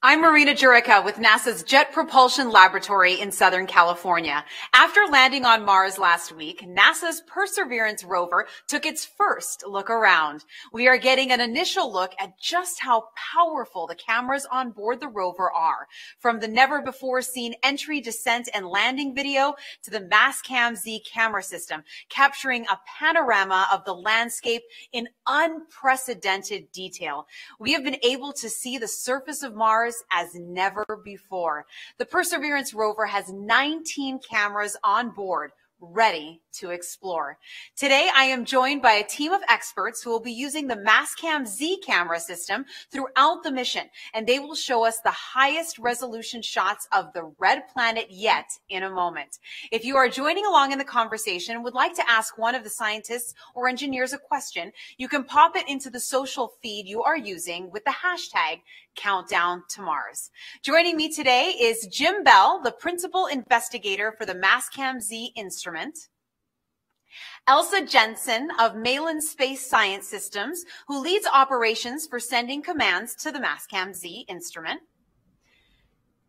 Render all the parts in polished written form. I'm Marina Jurica with NASA's Jet Propulsion Laboratory in Southern California. After landing on Mars last week, NASA's Perseverance rover took its first look around. We are getting an initial look at just how powerful the cameras on board the rover are. From the never-before-seen entry, descent, and landing video to the Mastcam-Z camera system, capturing a panorama of the landscape in unprecedented detail. We have been able to see the surface of Mars as never before. The Perseverance rover has 19 cameras on board, ready to explore. Today, I am joined by a team of experts who will be using the Mastcam-Z camera system throughout the mission, and they will show us the highest resolution shots of the red planet yet in a moment. If you are joining along in the conversation and would like to ask one of the scientists or engineers a question, you can pop it into the social feed you are using with the hashtag Countdown to Mars. Joining me today is Jim Bell, the principal investigator for the Mastcam-Z instrument, Elsa Jensen of Malin Space Science Systems, who leads operations for sending commands to the Mastcam-Z instrument,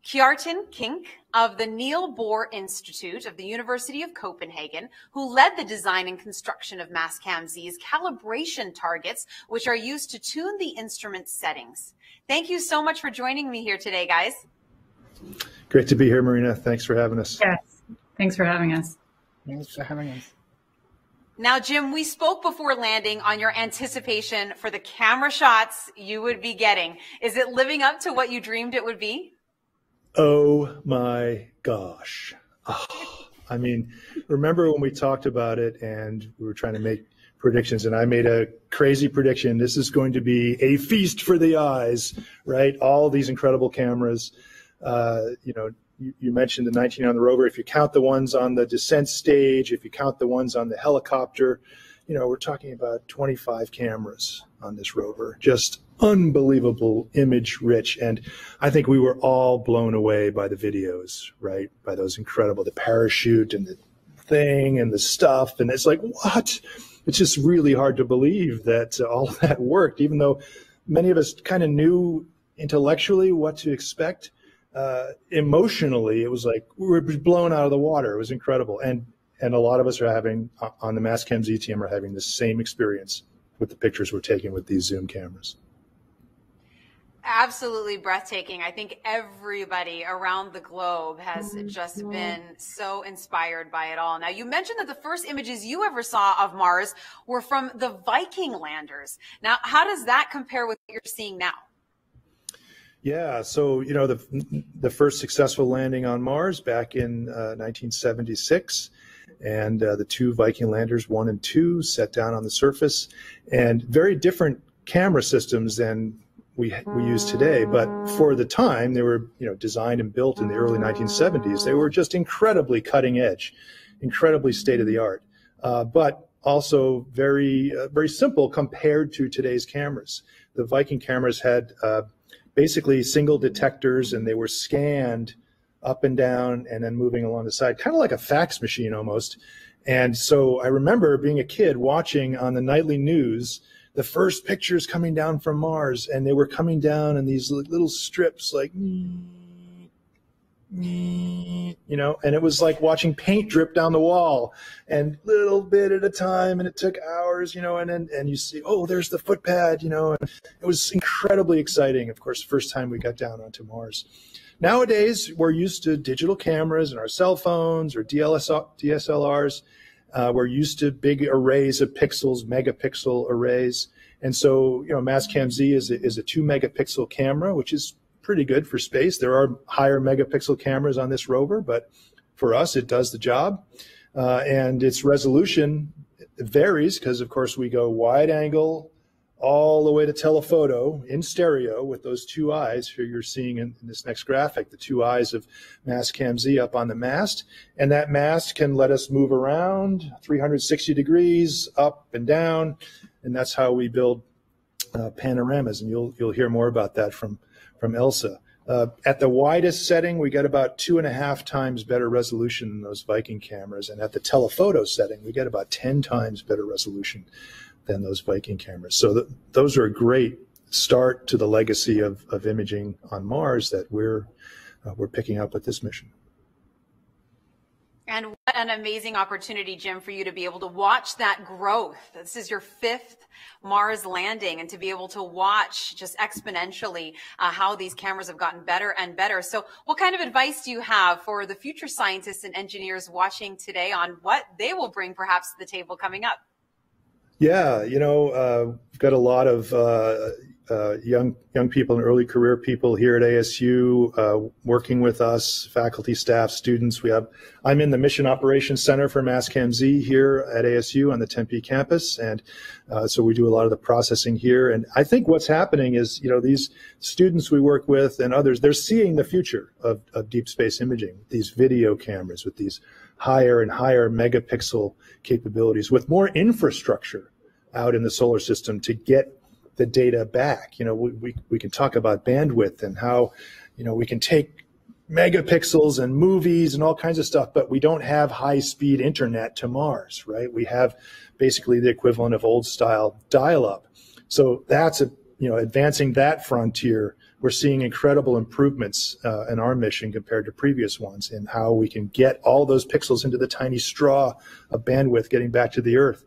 Kjartan Kinch of the Niels Bohr Institute of the University of Copenhagen, who led the design and construction of Mastcam-Z's calibration targets, which are used to tune the instrument settings. Thank you so much for joining me here today, guys. Great to be here, Marina. Thanks for having us. Yes, thanks for having us. Thanks for having us. Now, Jim, we spoke before landing on your anticipation for the camera shots you would be getting. Is it living up to what you dreamed it would be? Oh my gosh. Oh, I mean, remember when we talked about it and we were trying to make predictions and I made a crazy prediction. This is going to be a feast for the eyes, right? All these incredible cameras, you know, you mentioned the 19 on the rover. If you count the ones on the descent stage, if you count the ones on the helicopter, you know, we're talking about 25 cameras on this rover. Just unbelievable, image rich. And I think we were all blown away by the videos, right? By those incredible, the parachute and the thing and the stuff. And it's like, what? It's just really hard to believe that all of that worked, even though many of us kind of knew intellectually what to expect. Emotionally, it was like we were blown out of the water. It was incredible, and a lot of us are having on the Mastcam-Z team are having the same experience with the pictures we're taking with these zoom cameras. Absolutely breathtaking. I think everybody around the globe has just been so inspired by it all. Now, you mentioned that the first images you ever saw of Mars were from the Viking landers. Now, how does that compare with what you're seeing now? Yeah, so, you know, the first successful landing on Mars back in 1976, and the two Viking landers, 1 and 2, set down on the surface, and very different camera systems than we use today. But for the time, they were, you know, designed and built in the early 1970s. They were just incredibly cutting edge, incredibly state of the art, but also very, very simple compared to today's cameras. The Viking cameras had basically single detectors, and they were scanned up and down and then moving along the side, kind of like a fax machine almost. And so I remember being a kid watching on the nightly news the first pictures coming down from Mars, and they were coming down in these little strips like, you know, and it was like watching paint drip down the wall, and little bit at a time, and it took hours, you know, and you see, oh, there's the footpad, you know, and it was incredibly exciting. Of course, the first time we got down onto Mars. Nowadays, we're used to digital cameras and our cell phones or DSLRs. We're used to big arrays of pixels, megapixel arrays. And so, you know, Mastcam-Z is a 2-megapixel camera, which is pretty good for space. There are higher megapixel cameras on this rover, but for us, it does the job. And its resolution varies because, of course, we go wide angle all the way to telephoto in stereo with those two eyes who you're seeing in this next graphic, the two eyes of Mastcam-Z up on the mast. And that mast can let us move around 360 degrees up and down. And that's how we build panoramas. And you'll hear more about that from Elsa. At the widest setting, we get about 2.5 times better resolution than those Viking cameras. And at the telephoto setting, we get about 10 times better resolution than those Viking cameras. So those are great start to the legacy of imaging on Mars that we're picking up with this mission. And what an amazing opportunity, Jim, for you to be able to watch that growth. This is your 5th Mars landing, and to be able to watch just exponentially how these cameras have gotten better and better. So what kind of advice do you have for the future scientists and engineers watching today on what they will bring perhaps to the table coming up? Yeah, you know, we've got a lot of young people and early career people here at ASU working with us, faculty, staff, students. I'm in the Mission Operations Center for Mastcam-Z here at ASU on the Tempe campus, and so we do a lot of the processing here. And I think what's happening is, you know, these students we work with and others, they're seeing the future of deep space imaging, these video cameras with these higher and higher megapixel capabilities, with more infrastructure out in the solar system to get the data back. You know, we can talk about bandwidth and how, you know, we can take megapixels and movies and all kinds of stuff, but we don't have high-speed internet to Mars, right? We have basically the equivalent of old-style dial-up. So that's a, you know, advancing that frontier. We're seeing incredible improvements in our mission compared to previous ones in how we can get all those pixels into the tiny straw of bandwidth getting back to the Earth.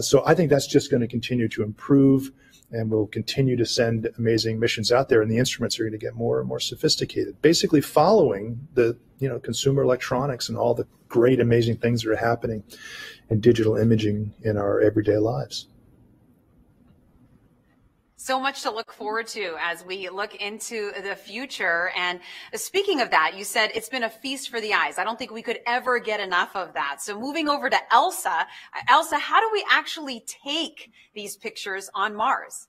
So I think that's just going to continue to improve. And we'll continue to send amazing missions out there, and the instruments are going to get more and more sophisticated, basically following the, you know, consumer electronics and all the great, amazing things that are happening in digital imaging in our everyday lives. So much to look forward to as we look into the future. And speaking of that, you said it's been a feast for the eyes. I don't think we could ever get enough of that. So moving over to Elsa. Elsa, how do we actually take these pictures on Mars?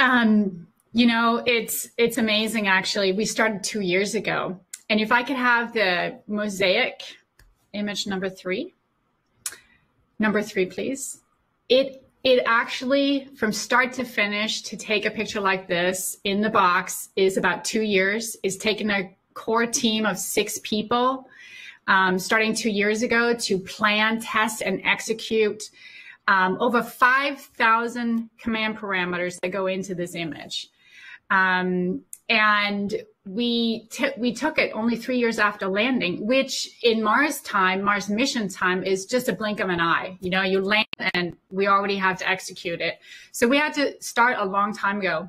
You know, it's amazing, actually. We started 2 years ago. And if I could have the mosaic image number three, please. It actually, from start to finish, to take a picture like this in the box is about 2 years. It's taken a core team of 6 people, starting 2 years ago, to plan, test, and execute over 5,000 command parameters that go into this image. And we took it only 3 years after landing, which in Mars time, Mars mission time, is just a blink of an eye. You know, you land and we already have to execute it. So we had to start a long time ago.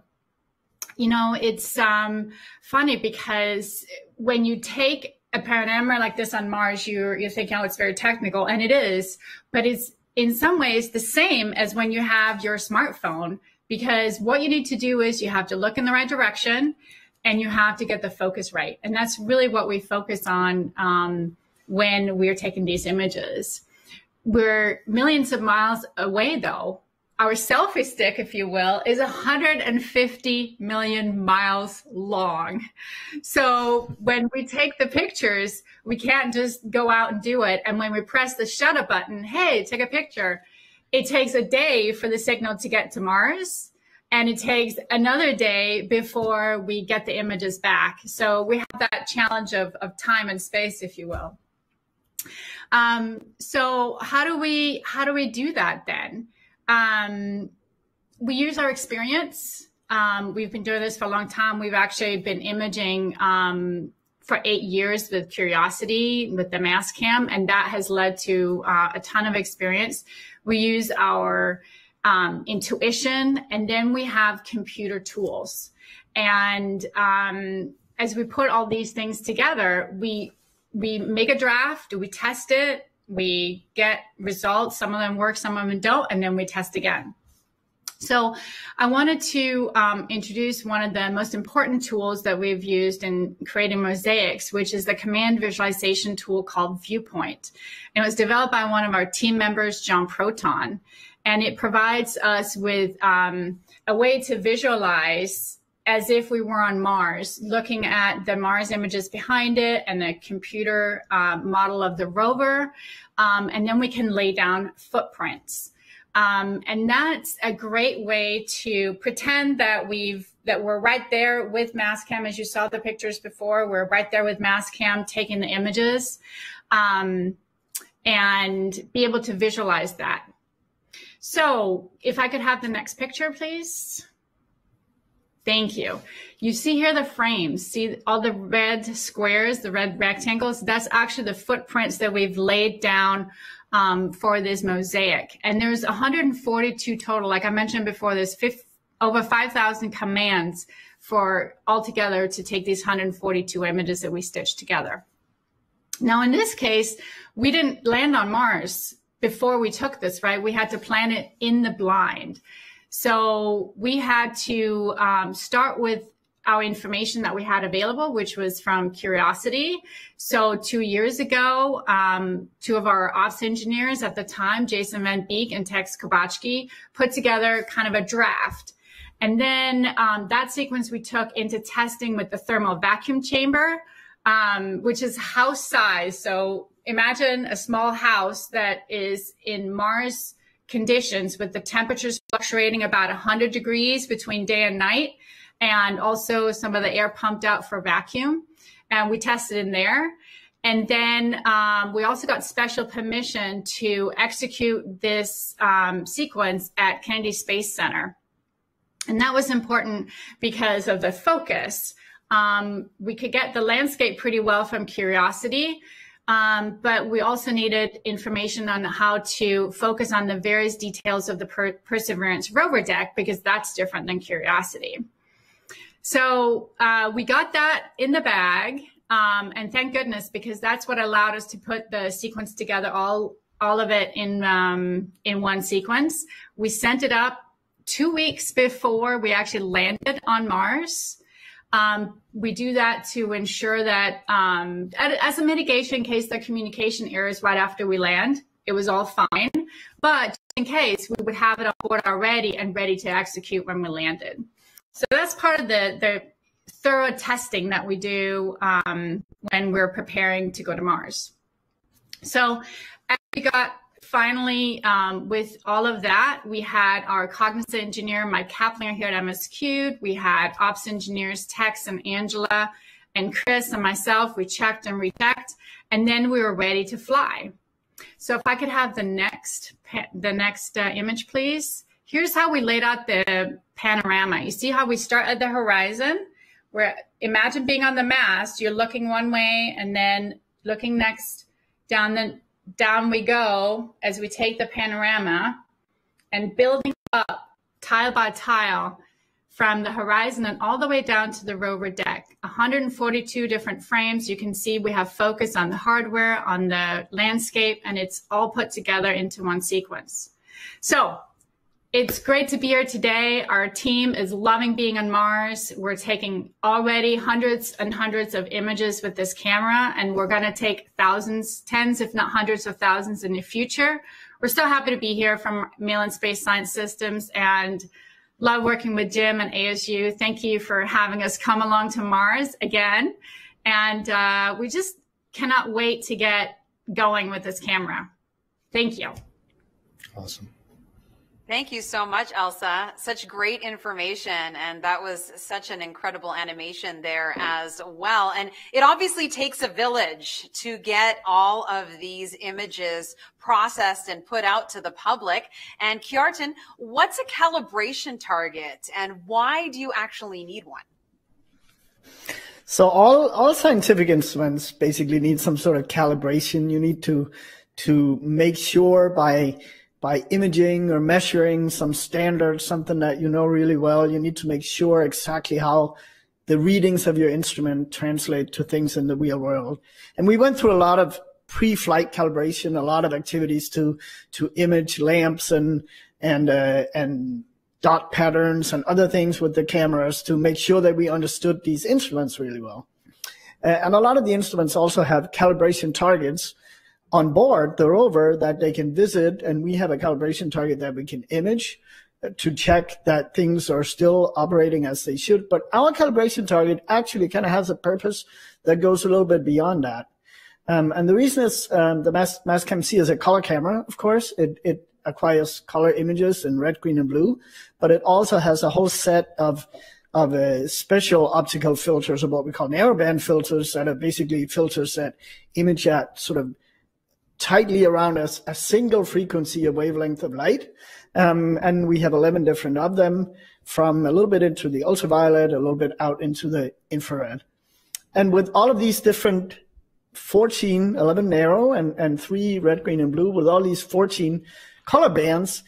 You know, it's funny because when you take a panorama like this on Mars, you're thinking, oh, it's very technical, and it is, but it's in some ways the same as when you have your smartphone, because what you need to do is you have to look in the right direction, and you have to get the focus right. And that's really what we focus on when we're taking these images. We're millions of miles away, though. Our selfie stick, if you will, is 150 million miles long. So when we take the pictures, we can't just go out and do it. And when we press the shutter button, hey, take a picture, it takes a day for the signal to get to Mars. And it takes another day before we get the images back. So we have that challenge of time and space, if you will. So how do we do that then? We use our experience. We've been doing this for a long time. We've actually been imaging for 8 years with Curiosity, with the Mastcam, and that has led to a ton of experience. We use our intuition, and then we have computer tools. And as we put all these things together, we make a draft, we test it, we get results. Some of them work, some of them don't, and then we test again. So I wanted to introduce one of the most important tools that we've used in creating mosaics, which is the command visualization tool called Viewpoint. And it was developed by one of our team members, John Proton. And it provides us with a way to visualize as if we were on Mars, looking at the Mars images behind it and the computer model of the rover. And then we can lay down footprints. And that's a great way to pretend that we're right there with Mastcam. As you saw the pictures before, we're right there with Mastcam taking the images, and be able to visualize that. So if I could have the next picture, please. Thank you. You see here the frames, see all the red squares, the red rectangles, that's actually the footprints that we've laid down for this mosaic. And there's 142 total, like I mentioned before, there's over 5,000 commands for altogether to take these 142 images that we stitched together. Now in this case, we didn't land on Mars before we took this, right? We had to plan it in the blind. So we had to start with our information that we had available, which was from Curiosity. So 2 years ago, two of our ops engineers at the time, Jason Van Beek and Tex Kubotsky, put together kind of a draft. And then that sequence we took into testing with the thermal vacuum chamber, which is house size. So imagine a small house that is in Mars conditions with the temperatures fluctuating about 100 degrees between day and night, and also some of the air pumped out for vacuum. And we tested in there. And then we also got special permission to execute this sequence at Kennedy Space Center. And that was important because of the focus. We could get the landscape pretty well from Curiosity, but we also needed information on how to focus on the various details of the Perseverance rover deck, because that's different than Curiosity. So we got that in the bag, and thank goodness, because that's what allowed us to put the sequence together, all of it in one sequence. We sent it up 2 weeks before we actually landed on Mars. We do that to ensure that as a mitigation in case there are communication errors right after we land. It was all fine, but just in case, we would have it on board already and ready to execute when we landed. So that's part of the thorough testing that we do when we're preparing to go to Mars. So as we got finally, with all of that, we had our cognitive engineer, Mike Kaplan, here at MSQ. We had ops engineers, Tex and Angela and Chris and myself. We checked and rechecked, and then we were ready to fly. So if I could have the next image, please. Here's how we laid out the panorama. You see how we start at the horizon, where imagine being on the mast, you're looking one way and then looking next down the down we go as we take the panorama and building up tile by tile from the horizon and all the way down to the rover deck. 142 different frames. You can see we have focus on the hardware, on the landscape, and it's all put together into one sequence. So it's great to be here today. Our team is loving being on Mars. We're taking already hundreds and hundreds of images with this camera, and we're going to take thousands, tens, if not hundreds of thousands in the future. We're so happy to be here from Malin Space Science Systems and love working with Jim and ASU. Thank you for having us come along to Mars again. And we just cannot wait to get going with this camera. Thank you. Awesome. Thank you so much, Elsa. Such great information, and that was such an incredible animation there as well. And it obviously takes a village to get all of these images processed and put out to the public. And Kjartan, what's a calibration target, and why do you actually need one? So all scientific instruments basically need some sort of calibration. You need to make sure by imaging or measuring some standard, something that you know really well, you need to make sure exactly how the readings of your instrument translate to things in the real world. And we went through a lot of pre-flight calibration, a lot of activities to image lamps and dot patterns and other things with the cameras to make sure that we understood these instruments really well. And a lot of the instruments also have calibration targets on board the rover that they can visit, and we have a calibration target that we can image to check that things are still operating as they should. But our calibration target actually kind of has a purpose that goes a little bit beyond that. And the reason is the Mastcam-Z is a color camera, of course. It acquires color images in red, green, and blue, but it also has a whole set of special optical filters, or what we call narrowband filters, that are basically filters that image at sort of tightly around a single frequency, a wavelength of light. And we have 11 different of them, from a little bit into the ultraviolet, a little bit out into the infrared. And with all of these different 11 narrow and 3 red, green, and blue, with all these 14 color bands,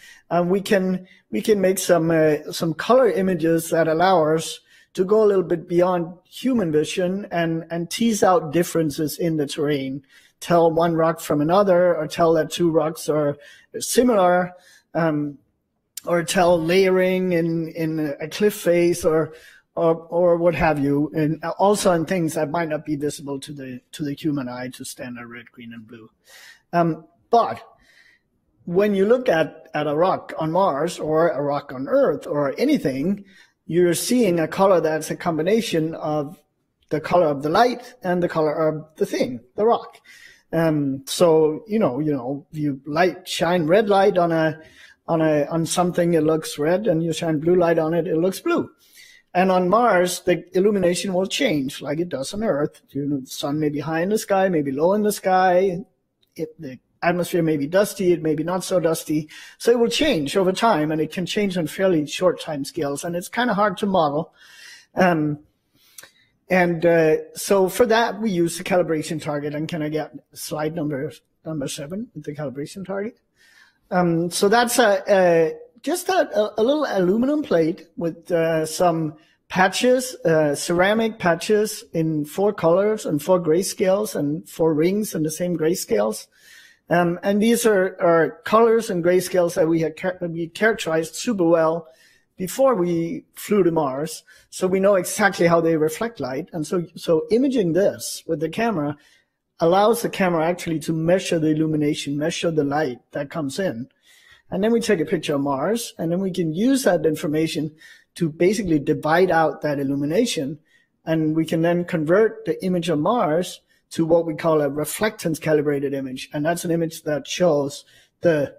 we can make some color images that allow us to go a little bit beyond human vision and tease out differences in the terrain. Tell one rock from another, or tell that 2 rocks are similar, or tell layering in a cliff face, or what have you, and also in things that might not be visible to the human eye, to standard red, green, and blue. But when you look at a rock on Mars or a rock on Earth or anything, you're seeing a color that's a combination of the color of the light and the color of the thing, the rock. So you shine red light on something, it looks red, and you shine blue light on it, it looks blue. And on Mars, the illumination will change like it does on Earth. The sun may be high in the sky, maybe low in the sky. The atmosphere may be dusty, it may be not so dusty. So it will change over time, and it can change on fairly short time scales, and it's kind of hard to model. So for that, we use the calibration target. And can I get slide number 7, the calibration target? So that's just a little aluminum plate with some patches, ceramic patches in 4 colors and 4 grayscales and 4 rings in the same grayscales. And these are colors and grayscales that we characterized super well before we flew to Mars, so we know exactly how they reflect light. And so imaging this with the camera allows the camera actually to measure the illumination, measure the light that comes in. And then we take a picture of Mars, and then we can use that information to basically divide out that illumination. And we can then convert the image of Mars to what we call a reflectance calibrated image. And that's an image that shows the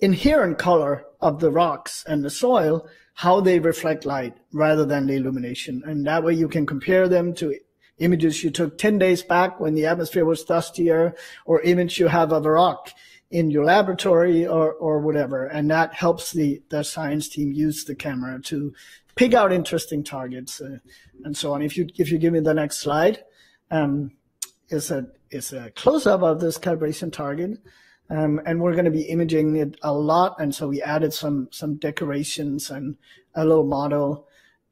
inherent color of the rocks and the soil, how they reflect light rather than the illumination. And that way you can compare them to images you took 10 days back when the atmosphere was dustier, or image you have of a rock in your laboratory or whatever. And that helps the science team use the camera to pick out interesting targets and so on. If you give me the next slide, it's a close-up of this calibration target. And we're going to be imaging it a lot, and so we added some decorations and a little model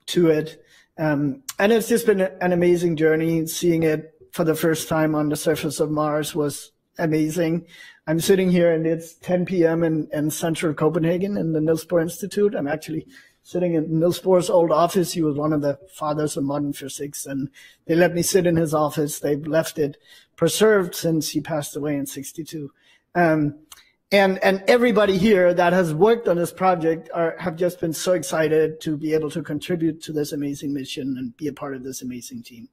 to it. And it's just been an amazing journey. Seeing it for the first time on the surface of Mars was amazing. I'm sitting here, and it's 10 p.m. in central Copenhagen in the Niels Bohr Institute. I'm actually sitting in Niels Bohr's old office. He was one of the fathers of modern physics, and they let me sit in his office. They've left it preserved since he passed away in '62. And everybody here that has worked on this project have just been so excited to be able to contribute to this amazing mission and be a part of this amazing team.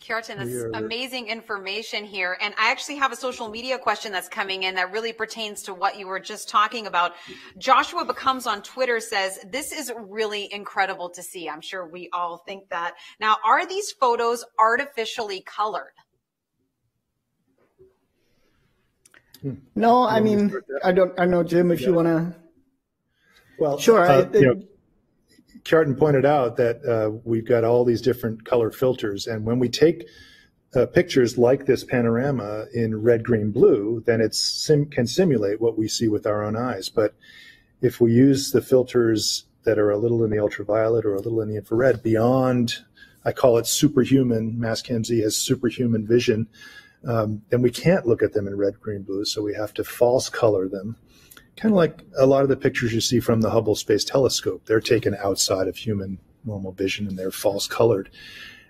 Kjartan, that's amazing information here. And I actually have a social media question that's coming in that really pertains to what you were just talking about. Joshua Becomes on Twitter says, this is really incredible to see. I'm sure we all think that. Now, are these photos artificially colored? No, I mean, I know, Jim, if you want to. Well, sure. Kjartan pointed out that we've got all these different color filters. And when we take pictures like this panorama in red, green, blue, then it can simulate what we see with our own eyes. But if we use the filters that are a little in the ultraviolet or a little in the infrared, beyond, I call it superhuman, Mastcam-Z has superhuman vision, and we can't look at them in red, green, blue, so we have to false color them. Kind of like a lot of the pictures you see from the Hubble Space Telescope. They're taken outside of human normal vision, and they're false colored.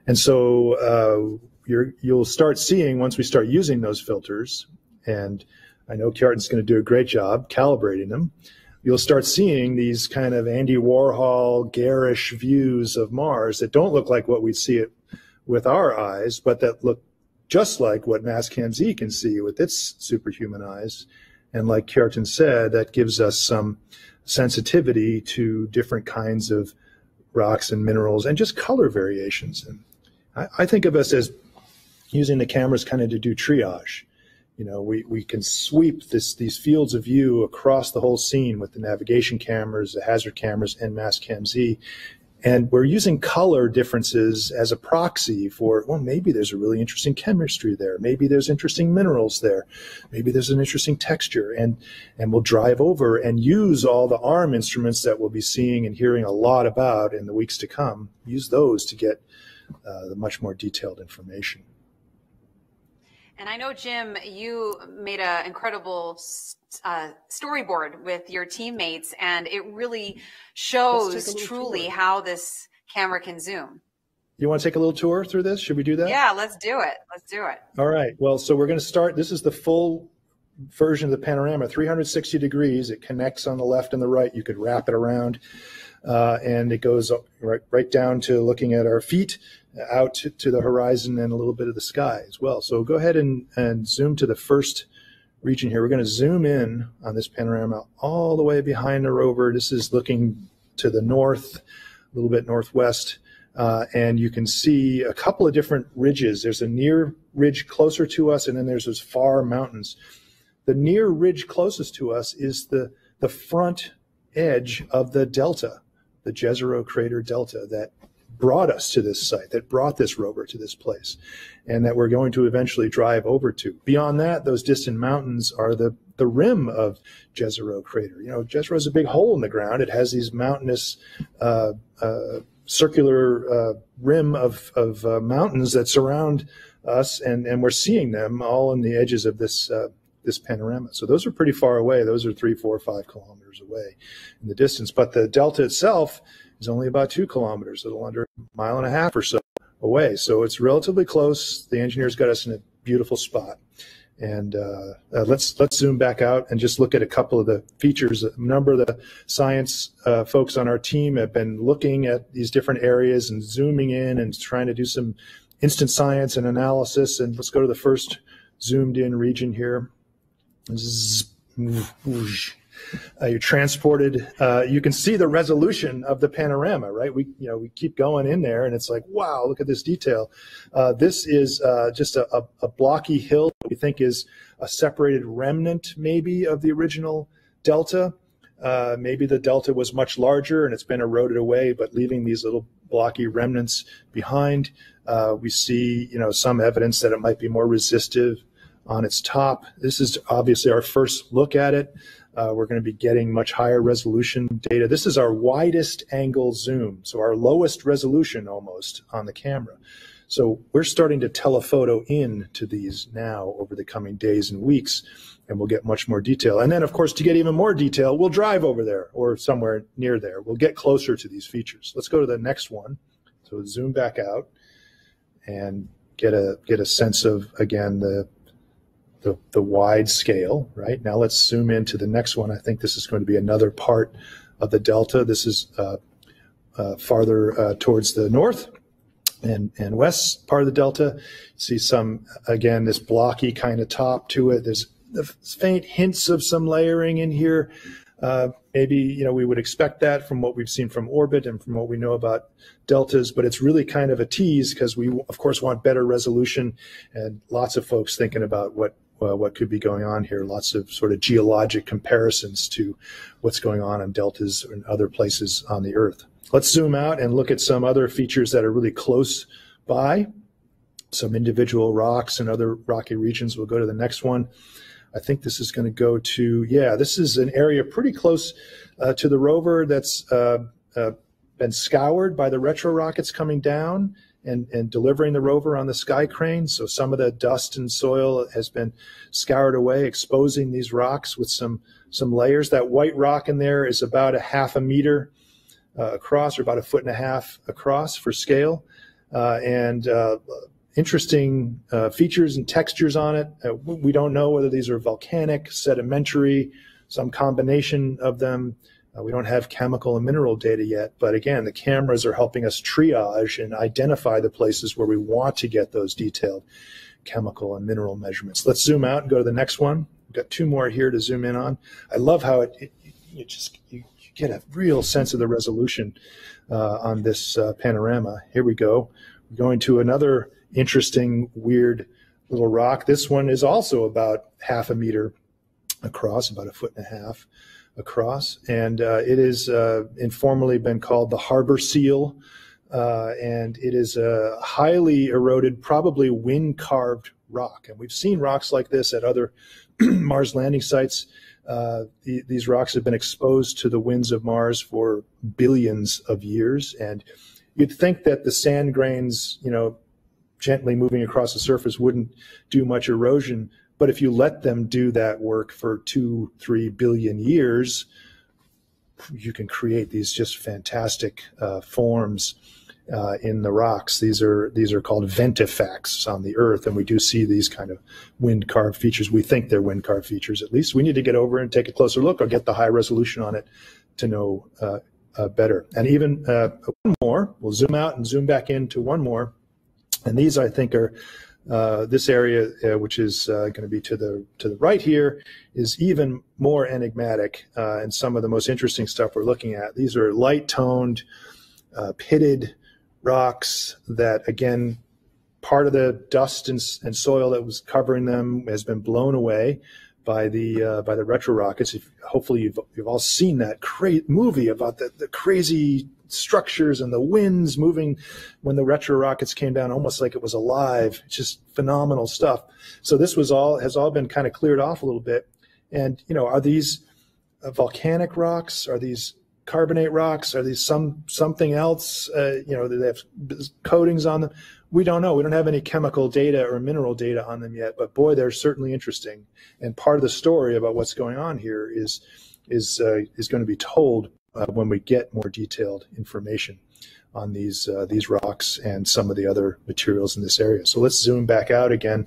And so you'll start seeing, once we start using those filters, and I know Kjartan's going to do a great job calibrating them, you'll start seeing these kind of Andy Warhol garish views of Mars that don't look like what we see it with our eyes, but that look just like what Mastcam-Z can see with its superhuman eyes. And like Kjartan said, that gives us some sensitivity to different kinds of rocks and minerals and just color variations. And I think of us as using the cameras kind of to do triage. You know, we can sweep these fields of view across the whole scene with the navigation cameras, the hazard cameras, and Mastcam-Z. And we're using color differences as a proxy for, well, maybe there's a really interesting chemistry there. Maybe there's interesting minerals there. Maybe there's an interesting texture. And we'll drive over and use all the ARM instruments that we'll be seeing and hearing a lot about in the weeks to come. Use those to get the much more detailed information. And I know, Jim, you made an incredible storyboard with your teammates, and it really shows truly how this camera can zoom. You want to take a little tour through this? Should we do that? Yeah, let's do it. Let's do it. All right. Well, so we're going to start. This is the full version of the panorama, 360 degrees. It connects on the left and the right. You could wrap it around, and it goes right down to looking at our feet, out to the horizon, and a little bit of the sky as well. So go ahead and zoom to the first region here. We're going to zoom in on this panorama all the way behind the rover. This is looking to the north, a little bit northwest, and you can see a couple of different ridges. There's a near ridge closer to us, and then there's those far mountains. The near ridge closest to us is the front edge of the delta, the Jezero Crater delta, that brought us to this site, that brought this rover to this place, and that we're going to eventually drive over to. Beyond that, those distant mountains are the rim of Jezero Crater. You know, Jezero is a big hole in the ground. It has these mountainous circular rim of mountains that surround us, and we're seeing them all on the edges of this this panorama. So those are pretty far away. Those are 3, 4, 5 kilometers away in the distance. But the delta itself is only about 2 kilometers, a little under a mile and a half or so away. So it's relatively close. The engineers got us in a beautiful spot. And let's zoom back out and just look at a couple of the features. A number of the science folks on our team have been looking at these different areas and zooming in and trying to do some instant science and analysis. And let's go to the first zoomed in region here. You're transported. You can see the resolution of the panorama, right? We keep going in there, and it's like, wow, look at this detail. This is just a blocky hill we think is a separated remnant, maybe, of the original delta. Maybe the delta was much larger, and it's been eroded away, but leaving these little blocky remnants behind. We see, you know, some evidence that it might be more resistive on its top. This is obviously our first look at it. We're going to be getting much higher resolution data. This is our widest angle zoom, so our lowest resolution almost on the camera. So we're starting to telephoto in to these now over the coming days and weeks, and we'll get much more detail. And then, of course, to get even more detail, we'll drive over there or somewhere near there. We'll get closer to these features. Let's go to the next one. So zoom back out and get a sense of, again, the wide scale, right? Now let's zoom into the next one. I think this is going to be another part of the delta. This is farther towards the north and west part of the delta. See some, again, this blocky kind of top to it. There's faint hints of some layering in here. Maybe, you know, we would expect that from what we've seen from orbit and from what we know about deltas, but it's really kind of a tease because we, of course, want better resolution, and lots of folks thinking about what could be going on here. Lots of sort of geologic comparisons to what's going on in deltas and other places on the Earth. Let's zoom out and look at some other features that are really close by, some individual rocks and other rocky regions. We'll go to the next one. I think this is going to go to, yeah, this is an area pretty close to the rover that's been scoured by the retro rockets coming down and delivering the rover on the sky crane. So some of the dust and soil has been scoured away, exposing these rocks with some layers. That white rock in there is about a half a meter across, or about 1.5 feet across for scale. Interesting features and textures on it. We don't know whether these are volcanic, sedimentary, some combination of them. We don't have chemical and mineral data yet, but again, the cameras are helping us triage and identify the places where we want to get those detailed chemical and mineral measurements. Let's zoom out and go to the next one. We've got 2 more here to zoom in on. I love how you get a real sense of the resolution on this panorama. Here we go. We're going to another interesting, weird little rock. This one is also about 1/2 meter across, about 1.5 feet across. And it has informally been called the harbor seal. And it is a highly eroded, probably wind-carved rock. And we've seen rocks like this at other Mars landing sites. These rocks have been exposed to the winds of Mars for billions of years. And you'd think that the sand grains, you know, gently moving across the surface wouldn't do much erosion. But if you let them do that work for 2-3 billion years, you can create these just fantastic forms in the rocks. These are called ventifacts on the Earth, and we do see these kind of wind-carved features. We think they're wind-carved features, at least. We need to get over and take a closer look or get the high resolution on it to know better. And even one more, we'll zoom out and zoom back into one more. And these, I think, are this area, which is going to be to the right here, is even more enigmatic and some of the most interesting stuff we're looking at. These are light-toned, pitted rocks that, again, part of the dust and soil that was covering them has been blown away by the retro rockets. Hopefully, you've all seen that great movie about the crazy structures and the winds moving when the retro rockets came down, almost like it was alive. It's just phenomenal stuff. So this was all has all been kind of cleared off a little bit. And you know, are these volcanic rocks? Are these carbonate rocks? Are these something else? You know, they have coatings on them. We don't know. We don't have any chemical data or mineral data on them yet. But boy, they're certainly interesting. And part of the story about what's going on here is going to be told when we get more detailed information on these rocks and some of the other materials in this area. So let's zoom back out again,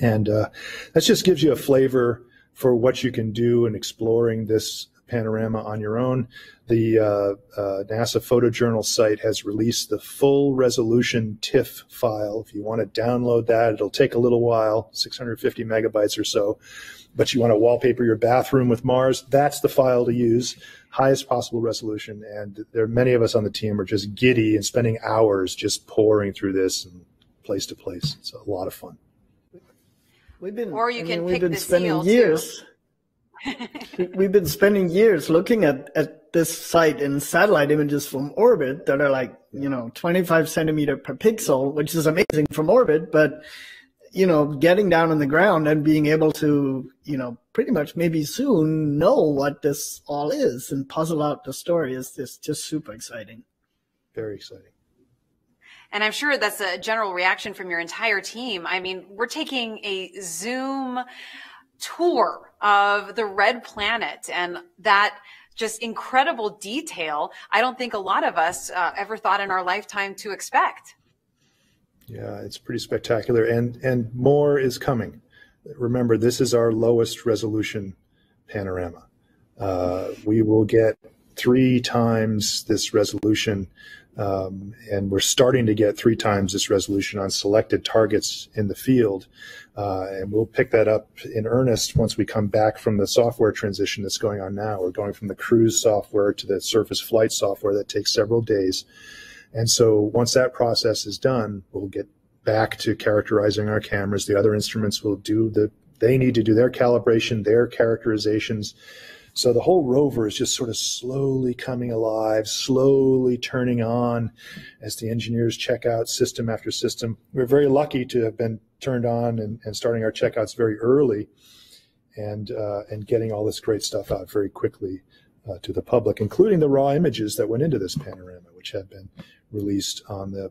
and that just gives you a flavor for what you can do in exploring this panorama on your own. The NASA photojournal site has released the full resolution TIFF file. If you want to download that, it'll take a little while, 650 megabytes or so, but you want to wallpaper your bathroom with Mars, that's the file to use, highest possible resolution. And there are many of us on the team are just giddy and spending hours just pouring through this and place to place. It's a lot of fun. We've been spending years looking at this site in satellite images from orbit that are like, you know, 25 centimeter per pixel, which is amazing from orbit. But, you know, getting down on the ground and being able to, you know, pretty much maybe soon know what this all is and puzzle out the story is just super exciting. Very exciting. And I'm sure that's a general reaction from your entire team. I mean, we're taking a Zoom tour of the red planet, and that just incredible detail I don't think a lot of us ever thought in our lifetime to expect. Yeah, it's pretty spectacular, and more is coming. Remember, this is our lowest resolution panorama. We will get 3 times this resolution, and we're starting to get 3 times this resolution on selected targets in the field. And we'll pick that up in earnest once we come back from the software transition that's going on now. We're going from the cruise software to the surface flight software that takes several days. And so once that process is done, we'll get back to characterizing our cameras. The other instruments will do they need to do their calibration, their characterizations. So the whole rover is just sort of slowly coming alive, slowly turning on as the engineers check out system after system. We're very lucky to have been turned on and starting our checkouts very early and getting all this great stuff out very quickly to the public, including the raw images that went into this panorama, which have been released on the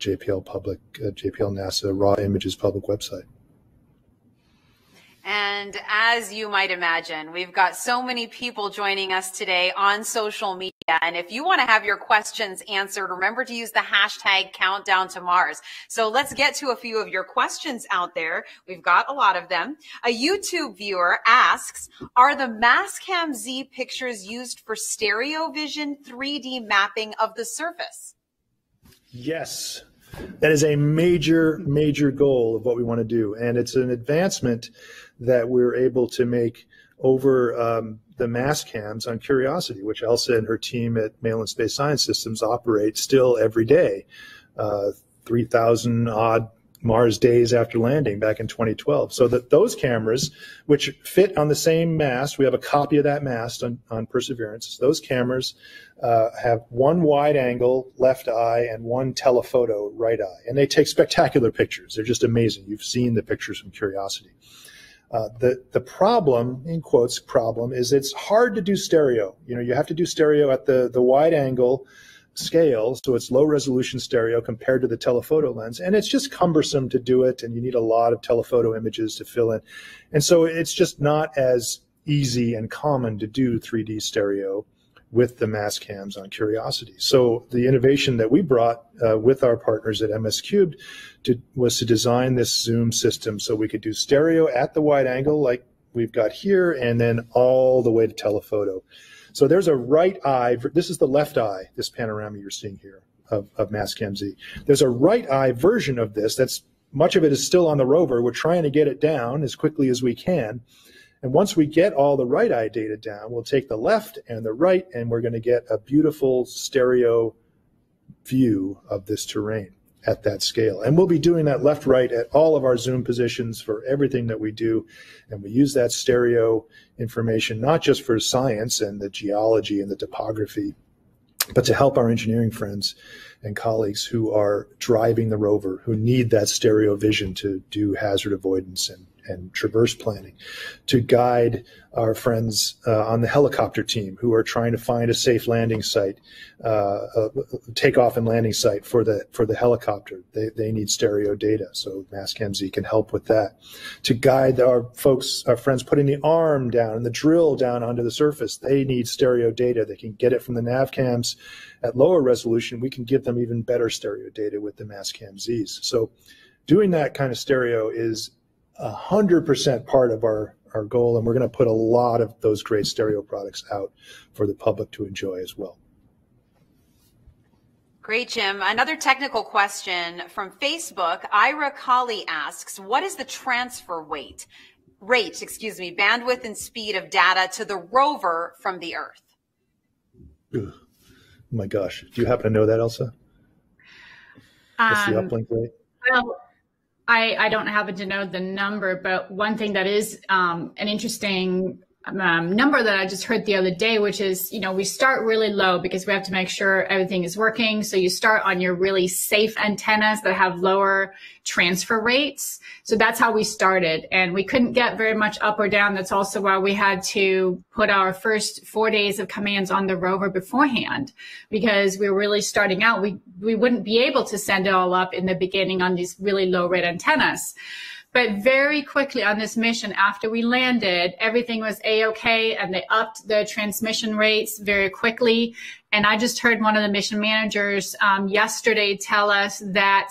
JPL public, JPL NASA raw images public website. And as you might imagine, we've got so many people joining us today on social media. And if you want to have your questions answered, remember to use the hashtag #CountdownToMars. So let's get to a few of your questions out there. We've got a lot of them. A YouTube viewer asks, are the Mastcam-Z pictures used for stereo vision 3D mapping of the surface? Yes. That is a major, major goal of what we want to do. And it's an advancement that we're able to make over the Mastcams on Curiosity, which Elsa and her team at Malin Space Science Systems operate still every day 3,000 odd Mars days after landing back in 2012. So that those cameras, which fit on the same mast, we have a copy of that mast on Perseverance. Those cameras have one wide angle left eye and one telephoto right eye. And they take spectacular pictures. They're just amazing. You've seen the pictures from Curiosity. The problem, in quotes, problem, is it's hard to do stereo. You know, you have to do stereo at the wide angle scale, so it's low resolution stereo compared to the telephoto lens, and it's just cumbersome to do it, and you need a lot of telephoto images to fill in. And so it's just not as easy and common to do 3D stereo with the mast cams on Curiosity. So the innovation that we brought with our partners at MS Cubed was to design this zoom system so we could do stereo at the wide angle like we've got here, and then all the way to telephoto. So there's a right eye, this is the left eye, this panorama you're seeing here of Mastcam-Z. There's a right eye version of this that's, much of it is still on the rover. We're trying to get it down as quickly as we can. And once we get all the right eye data down, we'll take the left and the right, and we're going to get a beautiful stereo view of this terrain at that scale. And we'll be doing that left, right at all of our zoom positions for everything that we do. And we use that stereo information, not just for science and the geology and the topography, but to help our engineering friends and colleagues who are driving the rover, who need that stereo vision to do hazard avoidance and traverse planning, to guide our friends on the helicopter team who are trying to find a safe landing site, takeoff and landing site for the helicopter. They need stereo data, so Mastcam-Z can help with that. To guide our friends putting the arm down and the drill down onto the surface, they need stereo data. They can get it from the nav cams at lower resolution. We can give them even better stereo data with the Mastcam-Zs. So doing that kind of stereo is 100% part of our goal, and we're going to put a lot of those great stereo products out for the public to enjoy as well. Great, Jim. Another technical question from Facebook. Ira Colley asks, what is the transfer rate, bandwidth and speed of data to the rover from the Earth? Ugh. Oh my gosh. Do you happen to know that, Elsa? What's the uplink rate? Well, I don't happen to know the number, but one thing that is an interesting number that I just heard the other day, which is, you know, we start really low because we have to make sure everything is working. So you start on your really safe antennas that have lower transfer rates. So that's how we started. And we couldn't get very much up or down. That's also why we had to put our first 4 days of commands on the rover beforehand, because we were really starting out. We wouldn't be able to send it all up in the beginning on these really low rate antennas. But very quickly on this mission, after we landed, everything was A-OK, and they upped the transmission rates very quickly. And I just heard one of the mission managers yesterday tell us that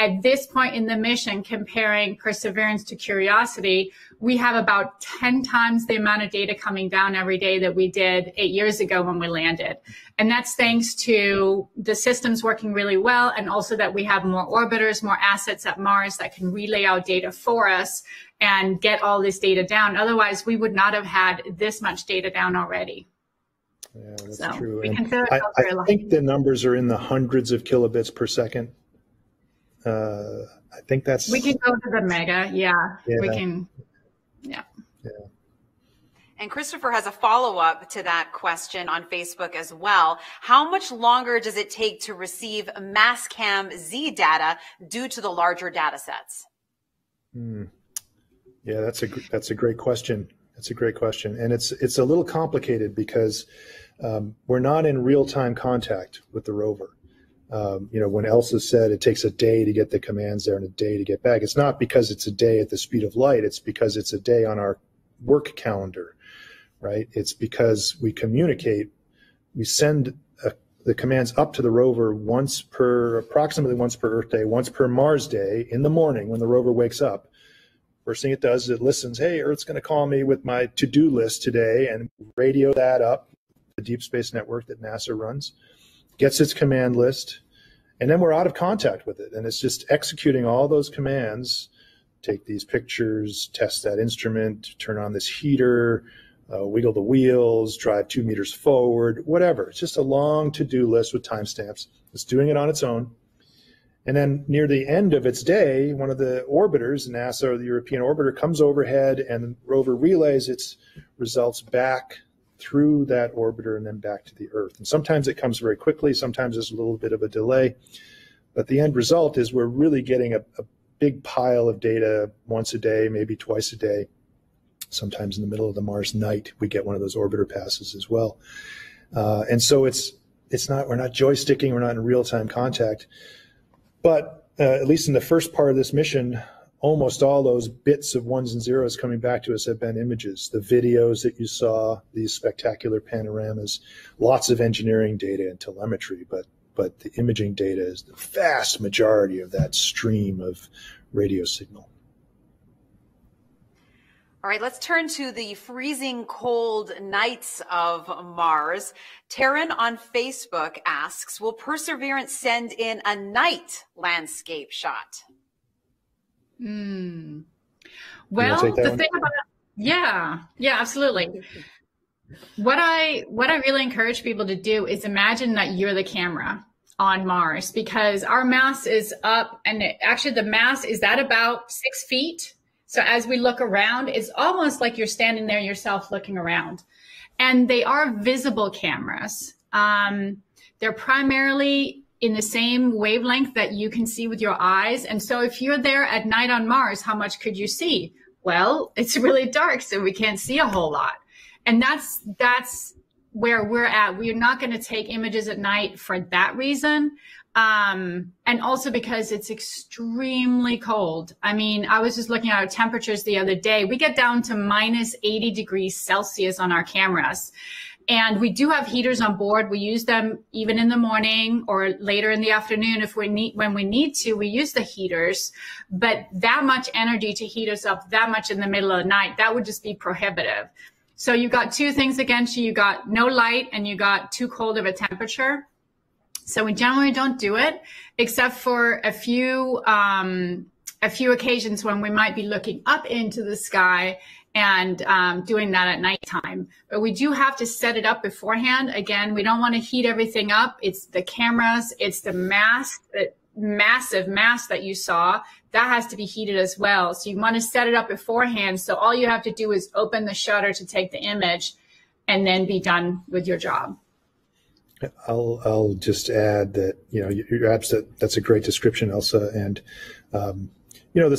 at this point in the mission, comparing Perseverance to Curiosity, we have about 10 times the amount of data coming down every day that we did 8 years ago when we landed. And that's thanks to the systems working really well, and also that we have more orbiters, more assets at Mars that can relay out data for us and get all this data down. Otherwise, we would not have had this much data down already. Yeah, that's true. I think the numbers are in the hundreds of kilobits per second. I think that's. We can go to the mega, yeah. We can, yeah. And Christopher has a follow-up to that question on Facebook as well. How much longer does it take to receive Mastcam-Z data due to the larger data sets? Yeah, that's a great question. That's a great question, and it's a little complicated because we're not in real-time contact with the rover. You know, when Elsa said it takes a day to get the commands there and a day to get back, it's not because it's a day at the speed of light. It's because it's a day on our work calendar, right? It's because we communicate, we send the commands up to the rover approximately once per Earth day, once per Mars day in the morning when the rover wakes up. First thing it does is it listens, hey, Earth's going to call me with my to-do list today, and radio that up, the deep space network that NASA runs. Gets its command list, and then we're out of contact with it. And it's just executing all those commands, take these pictures, test that instrument, turn on this heater, wiggle the wheels, drive 2 meters forward, whatever. It's just a long to-do list with timestamps. It's doing it on its own. And then near the end of its day, one of the orbiters, NASA or the European orbiter, comes overhead and the rover relays its results back through that orbiter and then back to the Earth. And sometimes it comes very quickly, sometimes there's a little bit of a delay. But the end result is we're really getting a big pile of data once a day, maybe twice a day. Sometimes in the middle of the Mars night, we get one of those orbiter passes as well. And so it's not, we're not joysticking, we're not in real-time contact. But at least in the first part of this mission, almost all those bits of ones and zeros coming back to us have been images, the videos that you saw, these spectacular panoramas, lots of engineering data and telemetry, but the imaging data is the vast majority of that stream of radio signal. All right, let's turn to the freezing cold nights of Mars. Taryn on Facebook asks, will Perseverance send in a night landscape shot? Well, the thing about, yeah, absolutely. What I really encourage people to do is imagine that you're the camera on Mars, because our mass is up, and actually the mass is at about 6 feet. So as we look around, it's almost like you're standing there yourself looking around. And they are visible cameras. They're primarily in the same wavelength that you can see with your eyes. And so if you're there at night on Mars, how much could you see? Well, it's really dark, so we can't see a whole lot. And that's where we're at. We're not going to take images at night for that reason. And also because it's extremely cold. I mean, I was just looking at our temperatures the other day. We get down to minus 80 degrees Celsius on our cameras. And we do have heaters on board. We use them even in the morning or later in the afternoon. If we need, when we need to, we use the heaters, but that much energy to heat us up that much in the middle of the night, that would just be prohibitive. So you've got two things against you. You got no light and you got too cold of a temperature. So we generally don't do it, except for a few occasions when we might be looking up into the sky and doing that at nighttime. But we do have to set it up beforehand. Again, we don't want to heat everything up. It's the cameras, it's the mask, that massive mask that you saw, that has to be heated as well. So you want to set it up beforehand. So all you have to do is open the shutter to take the image and then be done with your job. I'll just add that, you know, you're absolutely, that's a great description, Elsa. And, you know, the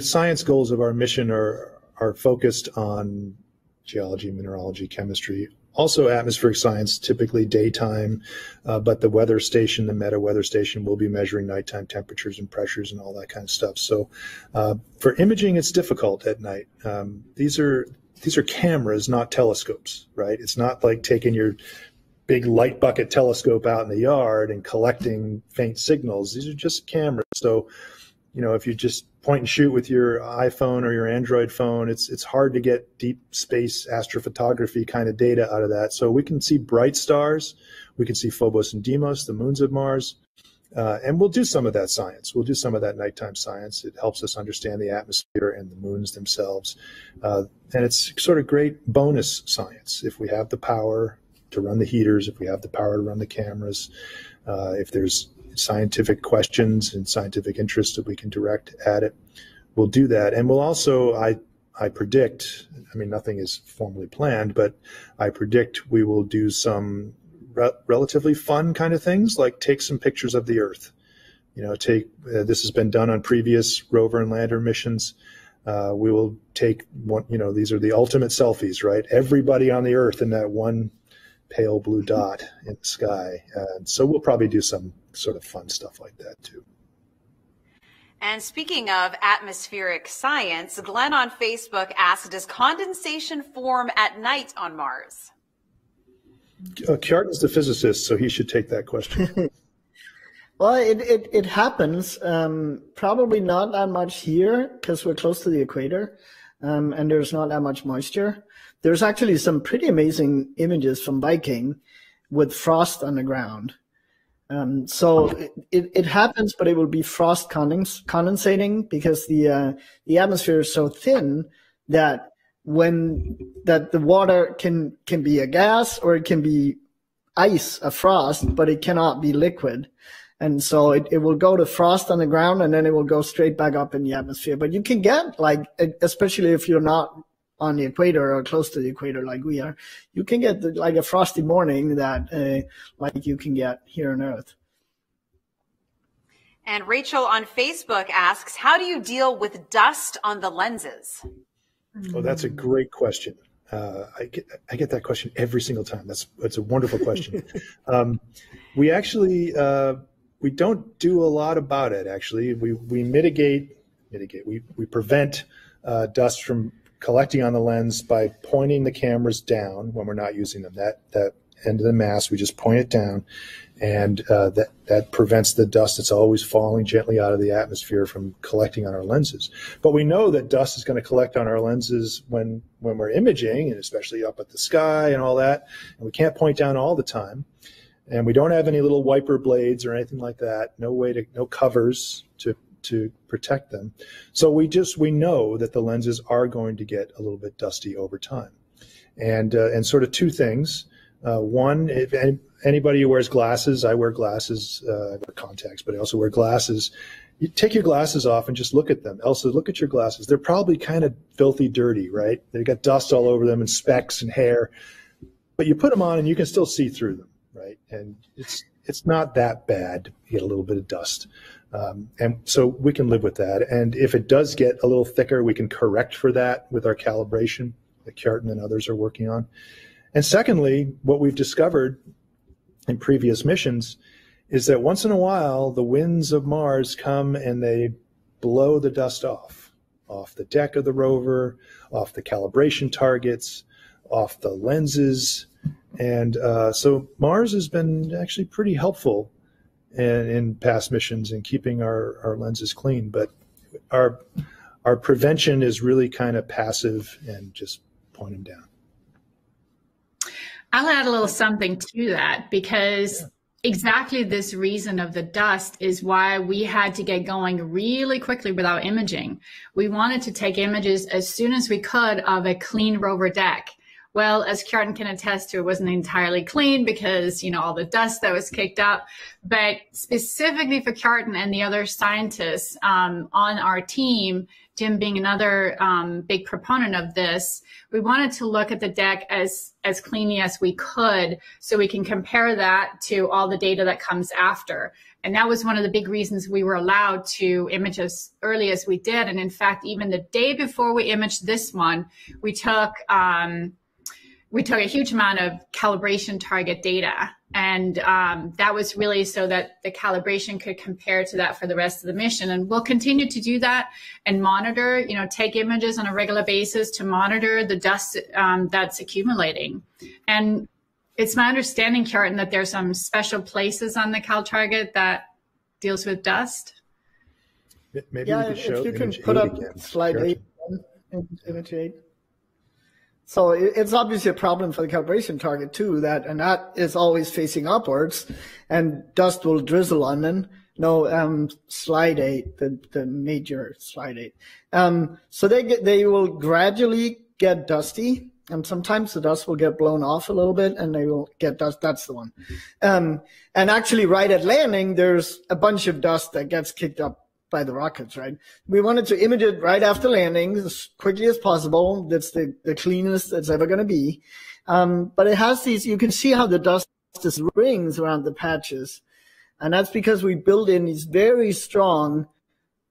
science goals of our mission are focused on geology, mineralogy, chemistry, also atmospheric science, typically daytime, but the weather station, the meta weather station, will be measuring nighttime temperatures and pressures and all that kind of stuff. So for imaging, it's difficult at night. These are cameras, not telescopes, right? It's not like taking your big light bucket telescope out in the yard and collecting faint signals. These are just cameras. So, you know, if you just point and shoot with your iPhone or your Android phone, it's hard to get deep space astrophotography kind of data out of that. So we can see bright stars. We can see Phobos and Deimos, the moons of Mars. And we'll do some of that science. We'll do some of that nighttime science. It helps us understand the atmosphere and the moons themselves. And it's sort of great bonus science if we have the power to run the heaters, if we have the power to run the cameras, if there's scientific questions and scientific interest that we can direct at it, we'll do that. And we'll also, I predict, I mean, nothing is formally planned, but I predict we will do some relatively fun kind of things, like take some pictures of the Earth. You know, take, this has been done on previous rover and lander missions. We will take one, you know, these are the ultimate selfies, right? Everybody on the Earth in that one pale blue dot in the sky. And so we'll probably do some sort of fun stuff like that too. And speaking of atmospheric science, Glenn on Facebook asked, does condensation form at night on Mars? Kjartan's the physicist, so he should take that question. Well, it happens. Probably not that much here because we're close to the equator. And there's not that much moisture. There's actually some pretty amazing images from Viking with frost on the ground. So it happens, but it will be frost condensating because the atmosphere is so thin that the water can be a gas or it can be ice, a frost, but it cannot be liquid. And so it will go to frost on the ground, and then it will go straight back up in the atmosphere. But you can get, like, especially if you're not on the equator or close to the equator like we are, you can get like a frosty morning that like you can get here on Earth. And Rachel on Facebook asks, how do you deal with dust on the lenses? Well, that's a great question. I get that question every single time. That's a wonderful question. We actually we don't do a lot about it. Actually, we mitigate. We prevent dust from collecting on the lens by pointing the cameras down when we're not using them. That end of the mast, we just point it down, and that prevents the dust that's always falling gently out of the atmosphere from collecting on our lenses. But we know that dust is going to collect on our lenses when we're imaging, and especially up at the sky and all that. And we can't point down all the time, and we don't have any little wiper blades or anything like that. No covers to protect them. So we know that the lenses are going to get a little bit dusty over time. And sort of two things. One, if anybody who wears glasses, I wear glasses, I wear contacts, but I also wear glasses. You take your glasses off and just look at them. Elsa, look at your glasses. They're probably kind of filthy dirty, right? They've got dust all over them and specks and hair, but you put them on and you can still see through them, right? And it's not that bad. You get a little bit of dust. And so we can live with that. And if it does get a little thicker, we can correct for that with our calibration that Kjartan and others are working on. And secondly, what we've discovered in previous missions is that once in a while, the winds of Mars come and they blow the dust off the deck of the rover, off the calibration targets, off the lenses. And so Mars has been actually pretty helpful in past missions in keeping our lenses clean, but our prevention is really kind of passive and just point them down. I'll add a little something to that, because exactly this reason of the dust is why we had to get going really quickly with our imaging. We wanted to take images as soon as we could of a clean rover deck. Well, as Kjartan can attest to, it wasn't entirely clean because, you know, all the dust that was kicked up. But specifically for Kjartan and the other scientists on our team, Jim being another big proponent of this, we wanted to look at the deck as cleanly as we could so we can compare that to all the data that comes after. And that was one of the big reasons we were allowed to image as early as we did. And in fact, even the day before we imaged this one, we took a huge amount of calibration target data. And that was really so that the calibration could compare to that for the rest of the mission. And we'll continue to do that and monitor, you know, take images on a regular basis to monitor the dust that's accumulating. And it's my understanding, Kjartan, that there's some special places on the Cal target that deals with dust. Maybe yeah, we could show if you can put up again. Slide sure. 8, image 8. So it's obviously a problem for the calibration target too, and that is always facing upwards, and dust will drizzle on them. No, slide 8, the major slide 8. So they will gradually get dusty, and sometimes the dust will get blown off a little bit, and they will get dust. That's the one. And actually, right at landing, there's a bunch of dust that gets kicked up by the rockets, right? We wanted to image it right after landing as quickly as possible. That's the cleanest it's ever going to be. But it has these, you can see how the dust just rings around the patches. And that's because we build in these very strong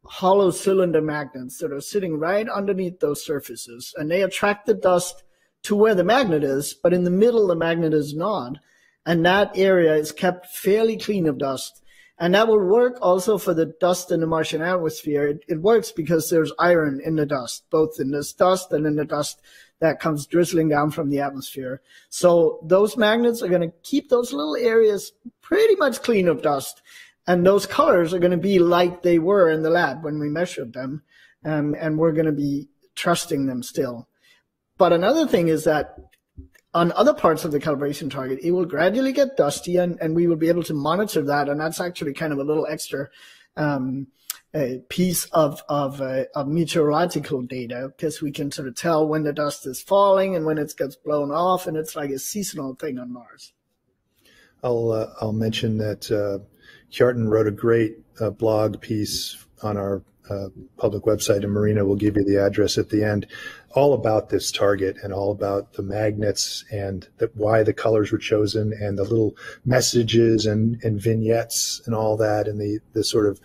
hollow cylinder magnets that are sitting right underneath those surfaces. And they attract the dust to where the magnet is, but in the middle, the magnet is not. And that area is kept fairly clean of dust. And that will work also for the dust in the Martian atmosphere. It works because there's iron in the dust, both in this dust and in the dust that comes drizzling down from the atmosphere. So those magnets are going to keep those little areas pretty much clean of dust. And those colors are going to be like they were in the lab when we measured them. And we're going to be trusting them still. But another thing is that on other parts of the calibration target, it will gradually get dusty, and we will be able to monitor that. And that's actually kind of a little extra piece of meteorological data, because we can sort of tell when the dust is falling and when it gets blown off, and it's like a seasonal thing on Mars. I'll mention that Kjartan wrote a great blog piece on our public website, and Marina will give you the address at the end, all about this target and all about the magnets and why the colors were chosen and the little messages and vignettes and all that, and the sort of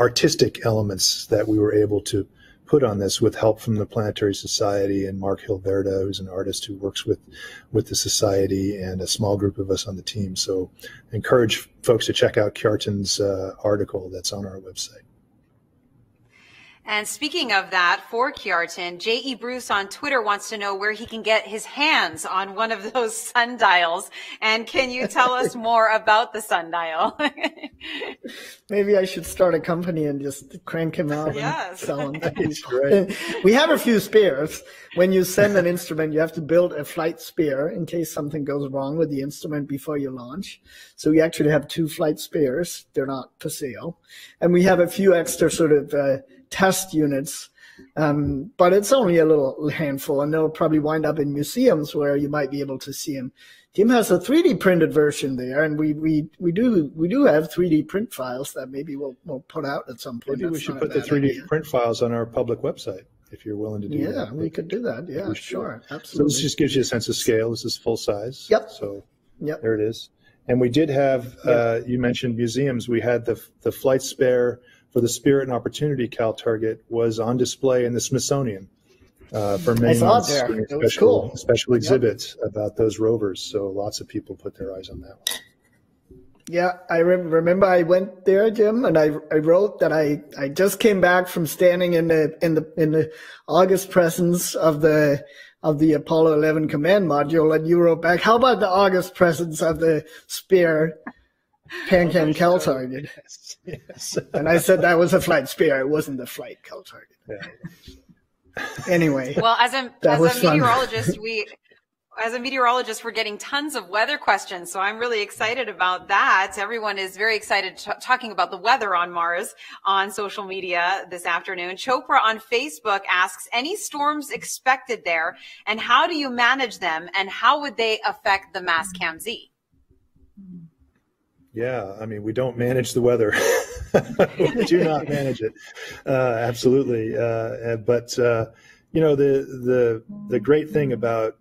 artistic elements that we were able to put on this with help from the Planetary Society and Mark Hilberto, who's an artist who works with the Society, and a small group of us on the team. So I encourage folks to check out Kjartan's article that's on our website. And speaking of that, for Kjartan, J.E. Bruce on Twitter wants to know where he can get his hands on one of those sundials. And can you tell us more about the sundial? Maybe I should start a company and just crank him out. Yes. And sell them. Right. We have a few spares. When you send an instrument, you have to build a flight spare in case something goes wrong with the instrument before you launch. So we actually have 2 flight spares. They're not for sale. And we have a few extra sort of test units, but it's only a little handful, and they'll probably wind up in museums where you might be able to see them. Jim has a 3D printed version there, and we do have 3D print files that maybe we'll put out at some point. Maybe we should put the 3D print files on our public website if you're willing to do that. Yeah, we could do that. Yeah, sure, absolutely. So this just gives you a sense of scale. This is full size. Yep. So yep, there it is. And we did have, you mentioned museums. We had the flight spare for the Spirit and Opportunity Cal target was on display in the Smithsonian for many months, doing special exhibits about those rovers. So lots of people put their eyes on that one. Yeah, I remember I went there, Jim, and I wrote that I just came back from standing in the august presence of the Apollo 11 command module, and you wrote back, "How about the august presence of the Spirit?" PanCam Cal target. Yes. And I said that was a flight spare. It wasn't a flight Cal target. Yeah. Anyway. Well, as a meteorologist, we're getting tons of weather questions, so I'm really excited about that. Everyone is very excited talking about the weather on Mars on social media this afternoon. Chopra on Facebook asks, any storms expected there, and how do you manage them, and how would they affect the Mastcam-Z? Yeah, I mean, we don't manage the weather. We do not manage it, absolutely. But you know, the great thing about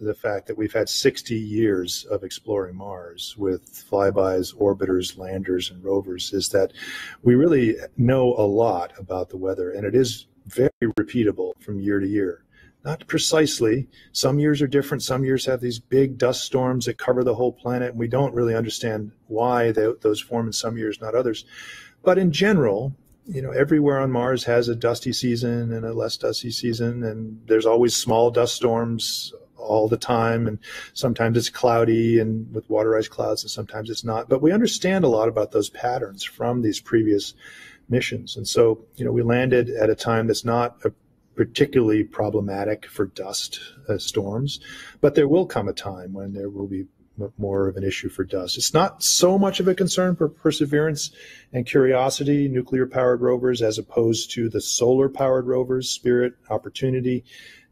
the fact that we've had 60 years of exploring Mars with flybys, orbiters, landers, and rovers is that we really know a lot about the weather, and it is very repeatable from year to year. Not precisely. Some years are different. Some years have these big dust storms that cover the whole planet, and we don't really understand why those form in some years, not others. But in general, you know, everywhere on Mars has a dusty season and a less dusty season, and there's always small dust storms all the time, and sometimes it's cloudy and with water ice clouds, and sometimes it's not. But we understand a lot about those patterns from these previous missions. And so, you know, we landed at a time that's not a particularly problematic for dust storms, but there will come a time when there will be more of an issue for dust. It's not so much of a concern for Perseverance and Curiosity, nuclear-powered rovers, as opposed to the solar-powered rovers, Spirit, Opportunity,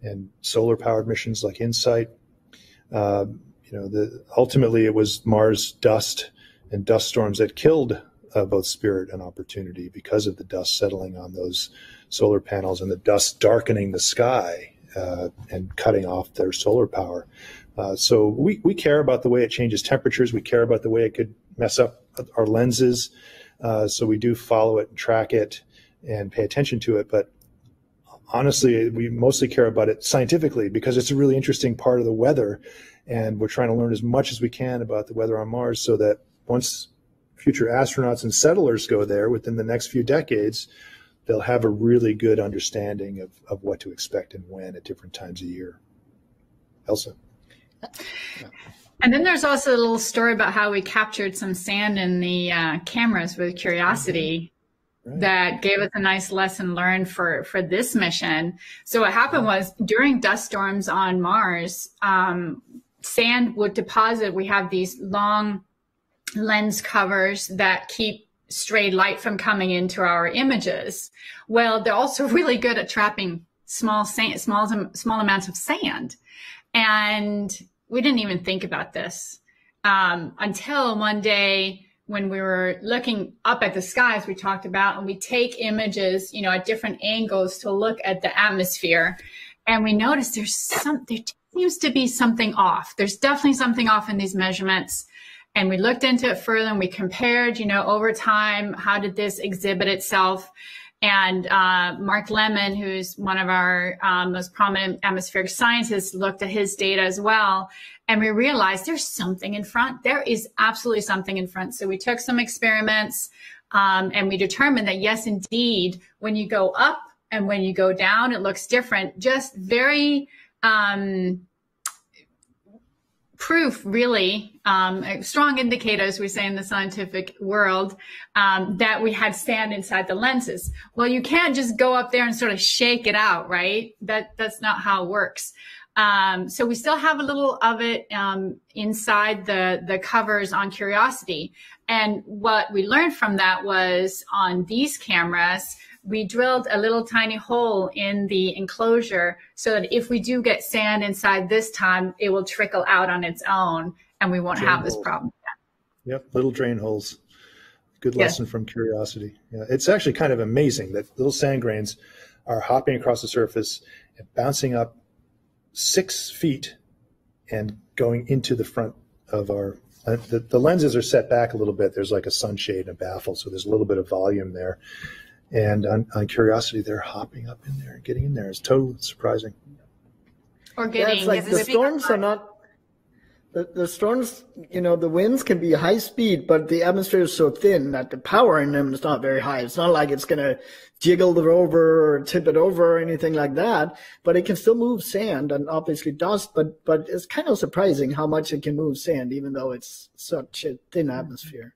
and solar-powered missions like InSight. You know, ultimately it was Mars dust and dust storms that killed both Spirit and Opportunity because of the dust settling on those solar panels and the dust darkening the sky and cutting off their solar power. So we care about the way it changes temperatures. We care about the way it could mess up our lenses. So we do follow it and track it and pay attention to it. But honestly, we mostly care about it scientifically because it's a really interesting part of the weather. And we're trying to learn as much as we can about the weather on Mars so that once future astronauts and settlers go there within the next few decades, they'll have a really good understanding of what to expect and when at different times a year. Elsa. And then there's also a little story about how we captured some sand in the cameras with Curiosity. Right. That gave us a nice lesson learned for this mission. So what happened was during dust storms on Mars, sand would deposit. We have these long lens covers that keep stray light from coming into our images. Well, they're also really good at trapping small amounts of sand. And we didn't even think about this until one day when we were looking up at the skies, we talked about, and we take images, you know, at different angles to look at the atmosphere. And we noticed there's there seems to be something off. There's definitely something off in these measurements. And we looked into it further, and we compared, you know, over time, how did this exhibit itself? And Mark Lemon, who's one of our most prominent atmospheric scientists, looked at his data as well. And we realized there's something in front. There is absolutely something in front. So we took some experiments and we determined that, yes, indeed, when you go up and when you go down, it looks different. Just very proof, really, strong indicators, we say in the scientific world, that we had sand inside the lenses. Well, you can't just go up there and sort of shake it out, right? That's not how it works. So we still have a little of it inside the covers on Curiosity. And what we learned from that was on these cameras, we drilled a little tiny hole in the enclosure so that if we do get sand inside this time, it will trickle out on its own and we won't have this problem. Yep, little drain holes. Good lesson from Curiosity. Yeah, it's actually kind of amazing that little sand grains are hopping across the surface and bouncing up 6 feet and going into the front of our, the lenses are set back a little bit. There's like a sunshade and a baffle, so there's a little bit of volume there. And on Curiosity, they're hopping up in there, getting in there. It's totally surprising. Or getting it's like the storms are not. The storms, you know, the winds can be high speed, but the atmosphere is so thin that the power in them is not very high. It's not like it's going to jiggle the rover or tip it over or anything like that, but it can still move sand and obviously dust, but it's kind of surprising how much it can move sand, even though it's such a thin atmosphere.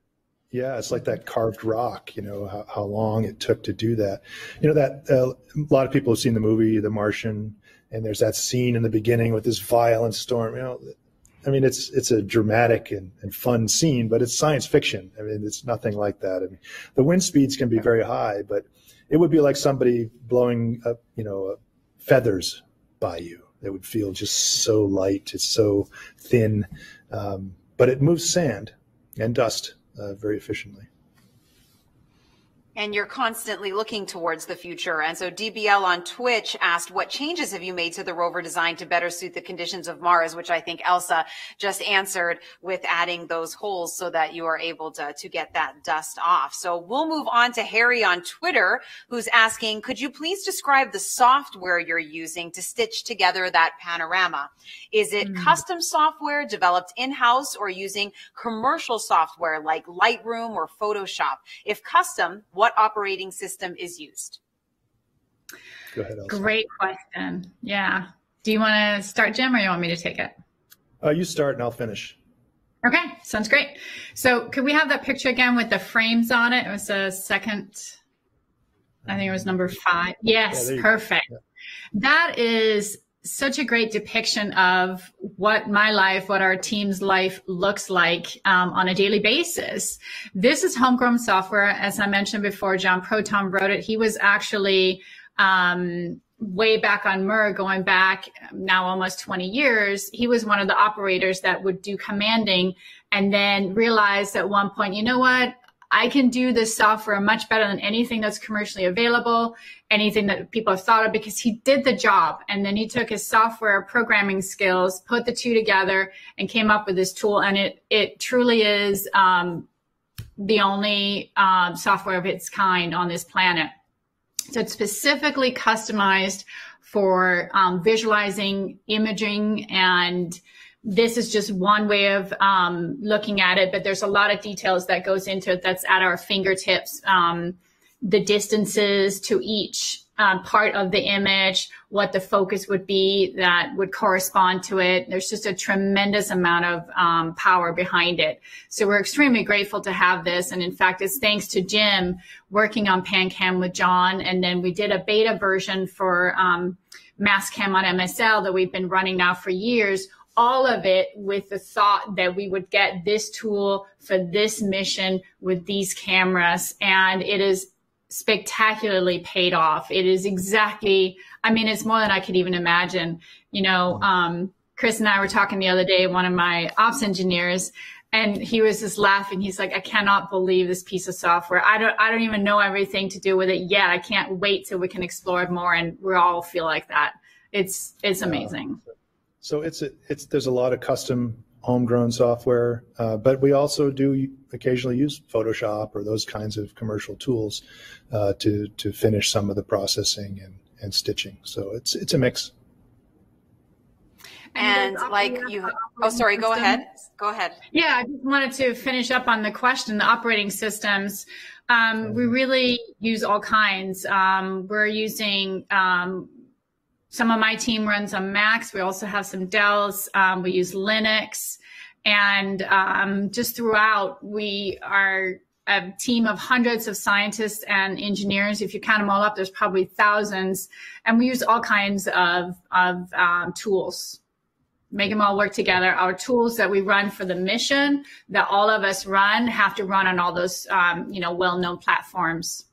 Yeah, it's like that carved rock, you know, how long it took to do that. You know, that a lot of people have seen the movie The Martian, and there's that scene in the beginning with this violent storm, you know. I mean, it's a dramatic and fun scene, but it's science fiction. I mean, it's nothing like that. I mean, the wind speeds can be very high, but it would be like somebody blowing up, you know, feathers by you. It would feel just so light. It's so thin, but it moves sand and dust very efficiently. And you're constantly looking towards the future. And so DBL on Twitch asked, what changes have you made to the rover design to better suit the conditions of Mars, which I think Elsa just answered with adding those holes so that you are able to get that dust off. So we'll move on to Harry on Twitter, who's asking, could you please describe the software you're using to stitch together that panorama? Is it custom software developed in-house or using commercial software like Lightroom or Photoshop? If custom, what operating system is used? Go ahead, Elsa. Great question. Yeah. Do you want to start, Jim, or you want me to take it? You start and I'll finish. Okay. Sounds great. So could we have that picture again with the frames on it? It was a second, I think it was number 5. Yes. Yeah, perfect. Yeah. That is such a great depiction of what my life, what our team's life looks like on a daily basis. This is homegrown software. As I mentioned before, John Proton wrote it. He was actually way back on Mir, going back now almost 20 years. He was one of the operators that would do commanding and then realized at one point, you know what? I can do this software much better than anything that's commercially available, anything that people have thought of, because he did the job. And then he took his software programming skills, put the two together, and came up with this tool. And it truly is the only software of its kind on this planet. So it's specifically customized for visualizing, imaging, and this is just one way of looking at it, but there's a lot of details that goes into it that's at our fingertips. The distances to each part of the image, what the focus would be that would correspond to it. There's just a tremendous amount of power behind it. So we're extremely grateful to have this. And in fact, it's thanks to Jim working on PanCam with John. And then we did a beta version for Mastcam on MSL that we've been running now for years, all of it with the thought that we would get this tool for this mission with these cameras. And it is spectacularly paid off. It is exactly, I mean, it's more than I could even imagine. You know, Chris and I were talking the other day, one of my ops engineers, And he was just laughing. He's like, I cannot believe this piece of software. I don't even know everything to do with it yet. I can't wait till we can explore it more. And we all feel like that. It's amazing. So there's a lot of custom homegrown software, but we also do occasionally use Photoshop or those kinds of commercial tools to finish some of the processing and stitching. So it's a mix. And like you, oh, sorry, go ahead. Go ahead. Yeah, I just wanted to finish up on the question, the operating systems. We really use all kinds. We're using, some of my team runs on Macs. We also have some Dells. We use Linux. And just throughout, we are a team of hundreds of scientists and engineers. If you count them all up, there's probably thousands. And we use all kinds of tools. Make them all work together. Our tools that we run for the mission that all of us run have to run on all those, well-known platforms.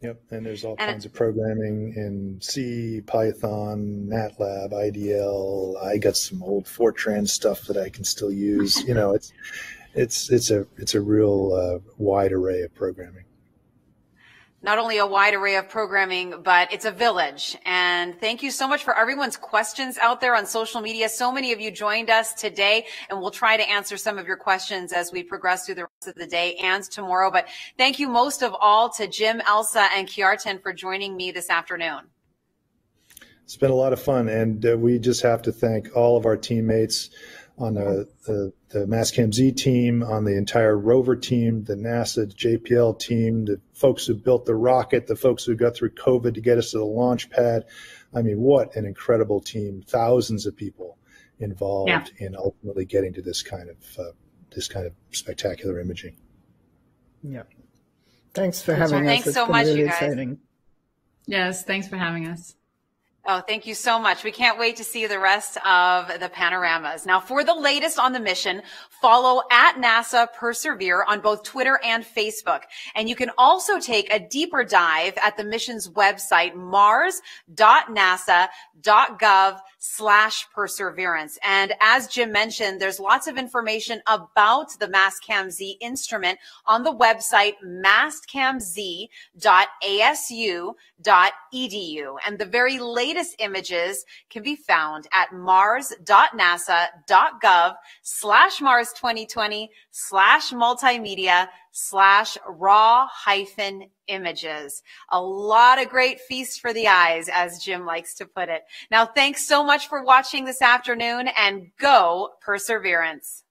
Yep, and there's all kinds of programming in C, Python, MATLAB, IDL. I got some old Fortran stuff that I can still use. You know, it's a real wide array of programming. Not only a wide array of programming, but it's a village. And thank you so much for everyone's questions out there on social media. So many of you joined us today, and we'll try to answer some of your questions as we progress through the rest of the day and tomorrow. But thank you most of all to Jim, Elsa, and Kjartan for joining me this afternoon. It's been a lot of fun, and we just have to thank all of our teammates on the Mastcam-Z team, on the entire rover team, the NASA, the JPL team, the folks who built the rocket, the folks who got through COVID to get us to the launch pad. I mean, what an incredible team. Thousands of people involved in ultimately getting to this kind of spectacular imaging. Yeah. Thanks for having us. Thanks so much, you guys. Exciting. Yes, thanks for having us. Oh, thank you so much. We can't wait to see the rest of the panoramas. Now, for the latest on the mission, follow @NASA Persevere on both Twitter and Facebook. And you can also take a deeper dive at the mission's website, mars.nasa.gov/Perseverance. And as Jim mentioned, there's lots of information about the Mastcam-Z instrument on the website mastcamz.asu.edu. And the very latest images can be found at mars.nasa.gov/mars2020/multimedia/raw-images. A lot of great feasts for the eyes, as Jim likes to put it. Now, thanks so much for watching this afternoon, and go Perseverance.